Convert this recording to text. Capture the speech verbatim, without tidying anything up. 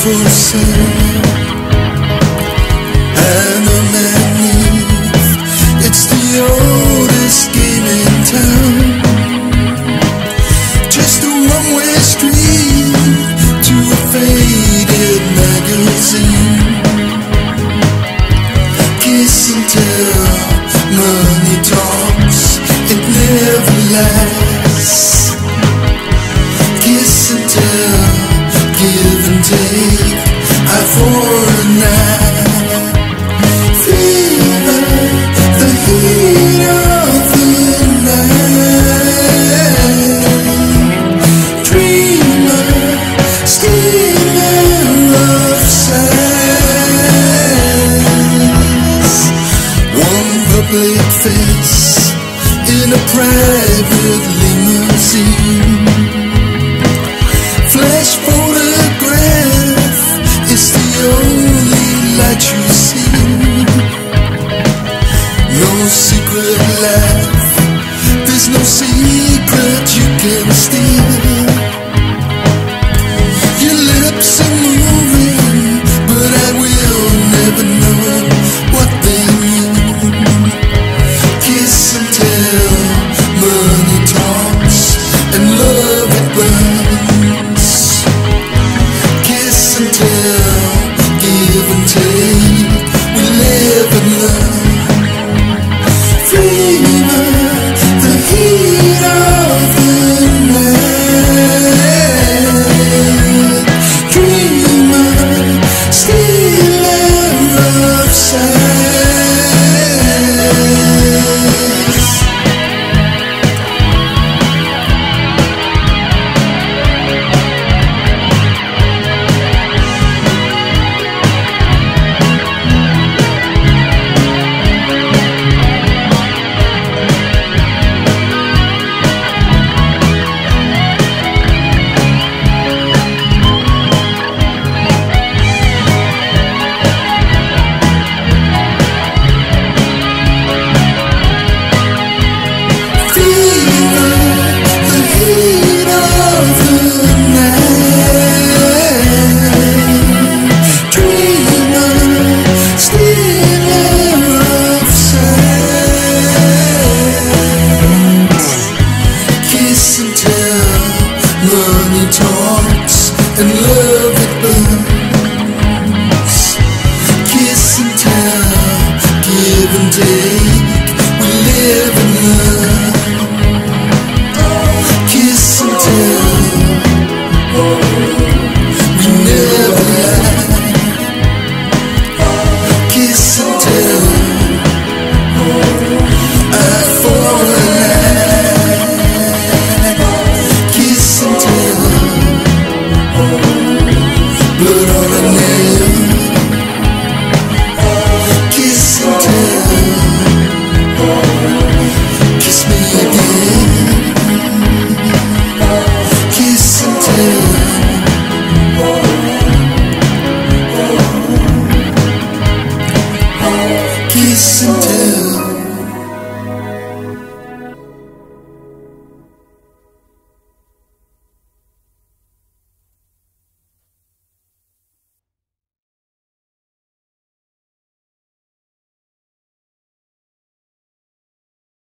for sale, and a man leaves. It's the oldest game in town. Just a one-way street to a faded magazine. Kiss and tell, money talks, it never lasts. Kiss and tell, give and take, eye for an eye. Fever, the heat of the night. Dreamer, steamer of sights. One public face in a private limousine. Flash photograph is the only light you see. No secret life, there's no secret you can steal. Your lips are moving, but I will never know what they mean. Kiss and tell, money talks, and love it burns. Kiss and tell, money talks, and love.